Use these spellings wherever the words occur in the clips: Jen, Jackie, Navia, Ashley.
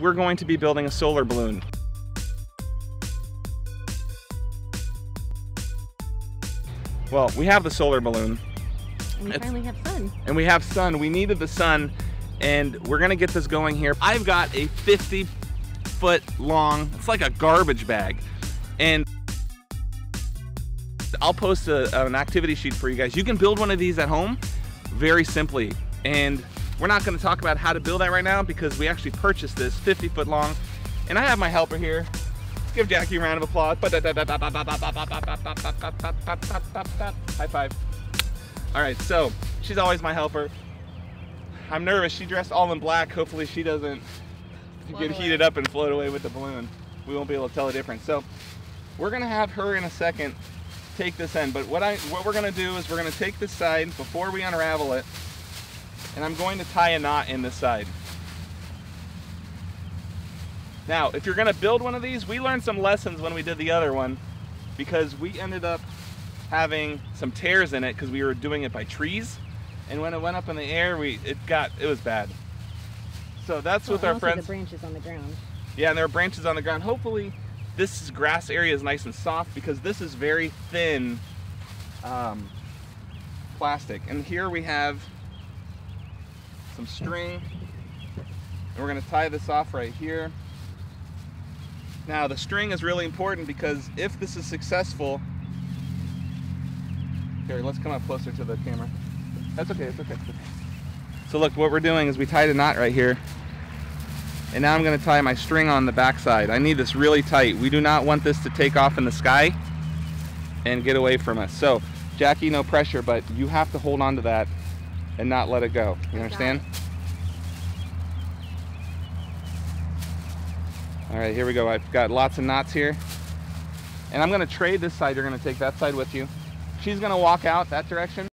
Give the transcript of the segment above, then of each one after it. We're going to be building a solar balloon. Well, we have the solar balloon. And we finally have sun. And we have sun. We needed the sun, and we're gonna get this going here. I've got a 50-foot long, it's like a garbage bag, and I'll post an activity sheet for you guys. You can build one of these at home very simply, and we're not gonna talk about how to build that right now because we actually purchased this 50-foot long, and I have my helper here. Let's give Jackie a round of applause. High five. All right, so she's always my helper. I'm nervous, she dressed all in black. Hopefully she doesn't get heated up and float away with the balloon. We won't be able to tell the difference. So we're gonna have her in a second take this end, but what we're gonna do is we're gonna take this side before we unravel it, and I'm going to tie a knot in this side. Now, if you're gonna build one of these, we learned some lessons when we did the other one because we ended up having some tears in it because we were doing it by trees, and when it went up in the air, it was bad. So that's with our friends. There are branches on the ground. Yeah, and there are branches on the ground. Hopefully, this grass area is nice and soft because this is very thin plastic. And here we have some string, and we're going to tie this off right here. Now, the string is really important because if this is successful. Here, let's come up closer to the camera. That's okay, it's okay, it's okay. So look, what we're doing is we tied a knot right here, and now I'm gonna tie my string on the backside. I need this really tight. We do not want this to take off in the sky and get away from us. So, Jackie, no pressure, but you have to hold on to that and not let it go. You understand? All right, here we go. I've got lots of knots here. And I'm gonna trade this side. You're gonna take that side with you. She's gonna walk out that direction.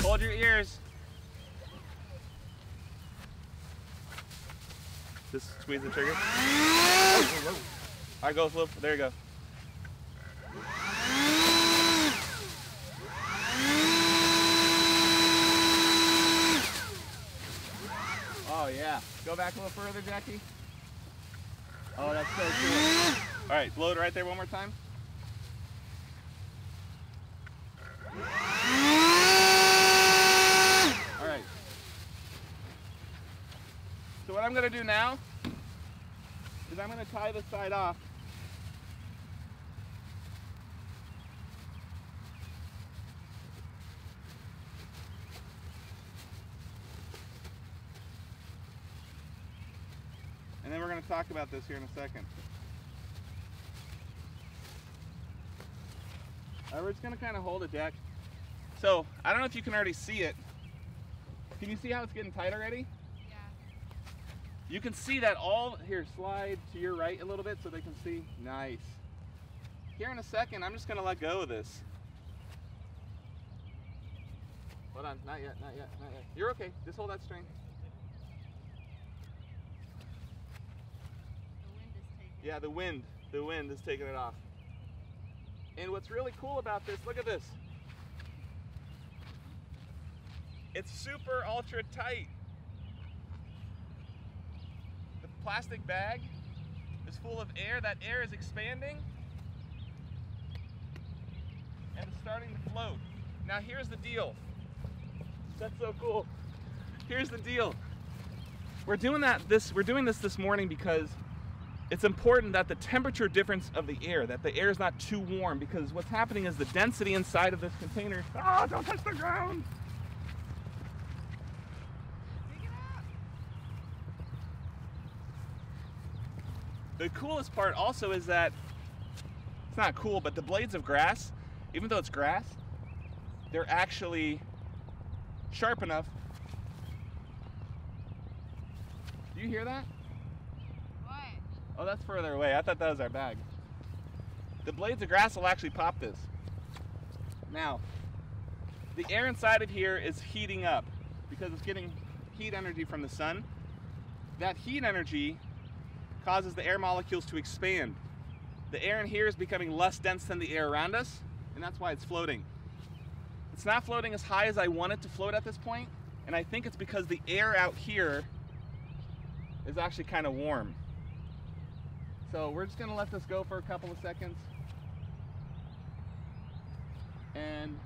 Hold your ears. Just squeeze the trigger. Alright, go flip. There you go. Oh yeah. Go back a little further, Jackie. Oh, that's so cool. Alright, load right there one more time. So what I'm going to do now is I'm going to tie this side off. And then we're going to talk about this here in a second. We're just going to kind of hold it, Jack. So I don't know if you can already see it. Can you see how it's getting tight already? You can see that all, here, slide to your right a little bit so they can see. Nice. Here in a second, I'm just gonna let go of this. Hold on, not yet, not yet, not yet. You're okay, just hold that string. The wind is taking it off. Yeah, the wind is taking it off. And what's really cool about this, look at this. It's super ultra tight. Plastic bag is full of air. That air is expanding and it's starting to float. Now here's the deal. That's so cool. Here's the deal. We're doing this morning because it's important that the temperature difference of the air, that the air is not too warm, because what's happening is the density inside of this container. Ah, don't touch the ground. The coolest part also is that, it's not cool, but the blades of grass, even though it's grass, they're actually sharp enough. Do you hear that? What? Oh, that's further away. I thought that was our bag. The blades of grass will actually pop this. Now, the air inside of here is heating up because it's getting heat energy from the sun. That heat energy causes the air molecules to expand. The air in here is becoming less dense than the air around us, and that's why it's floating. It's not floating as high as I want it to float at this point, and I think it's because the air out here is actually kind of warm. So we're just gonna let this go for a couple of seconds. And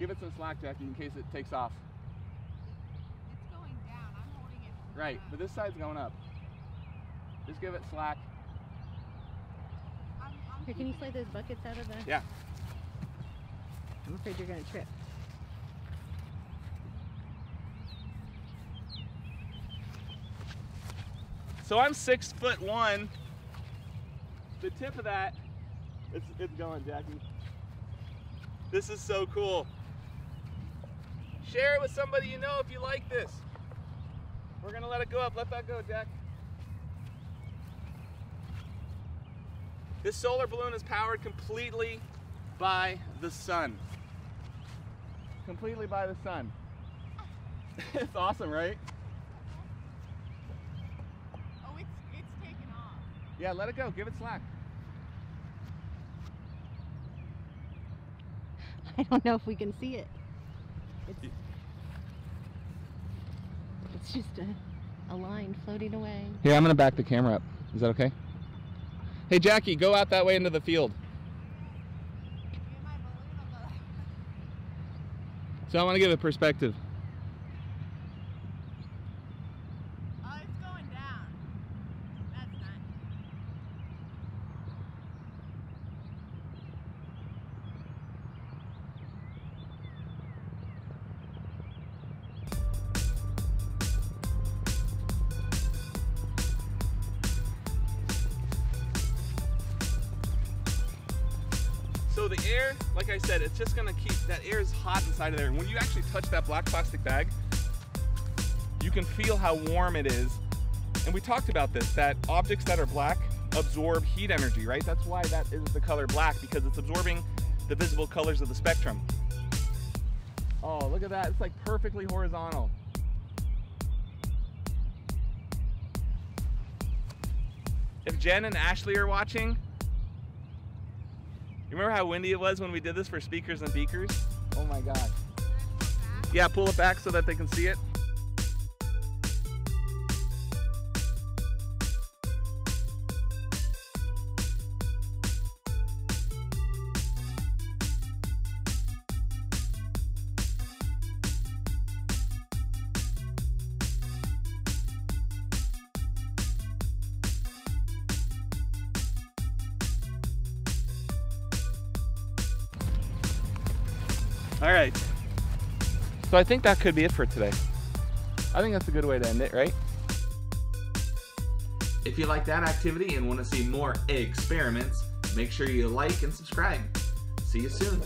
give it some slack, Jackie, in case it takes off. It's going down, I'm holding it. Right, but this side's going up. Just give it slack. Here, can you slide those buckets out of the... Yeah. I'm afraid you're going to trip. So I'm 6'1". The tip of that, it's going, Jackie. This is so cool. Share it with somebody you know if you like this. We're going to let it go up. Let that go, Jack. This solar balloon is powered completely by the sun. Completely by the sun. It's awesome, right? Oh, it's taken off. Yeah, let it go. Give it slack. I don't know if we can see it. It's just a line floating away. Here, I'm going to back the camera up. Is that okay? Hey, Jackie, go out that way into the field. So I want to give a perspective. Oh, it's going down. That's nice. So the air, like I said, it's just gonna keep, that air is hot inside of there. And when you actually touch that black plastic bag, you can feel how warm it is. And we talked about this, that objects that are black absorb heat energy, right? That's why that is the color black, because it's absorbing the visible colors of the spectrum. Oh, look at that, it's like perfectly horizontal. If Jen and Ashley are watching, you remember how windy it was when we did this for Speakers and Beakers? Oh my gosh. Yeah, pull it back so that they can see it. All right, so I think that could be it for today. I think that's a good way to end it, right? If you like that activity and want to see more experiments, make sure you like and subscribe. See you soon.